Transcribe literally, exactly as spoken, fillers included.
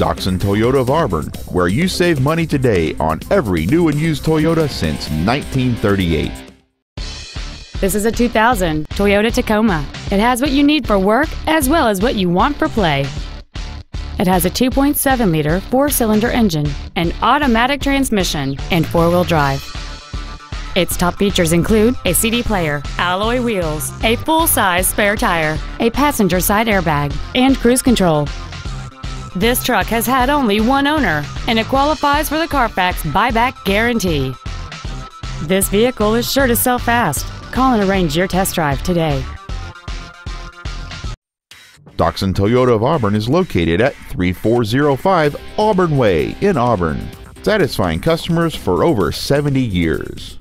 Doxon Toyota of Auburn, where you save money today on every new and used Toyota since nineteen thirty-eight. This is a two thousand Toyota Tacoma. It has what you need for work as well as what you want for play. It has a two point seven liter four-cylinder engine, an automatic transmission, and four-wheel drive. Its top features include a C D player, alloy wheels, a full-size spare tire, a passenger side airbag, and cruise control. This truck has had only one owner, and it qualifies for the Carfax buyback guarantee. This vehicle is sure to sell fast. Call and arrange your test drive today. Doxon Toyota of Auburn is located at thirty-four oh five Auburn Way in Auburn, satisfying customers for over seventy years.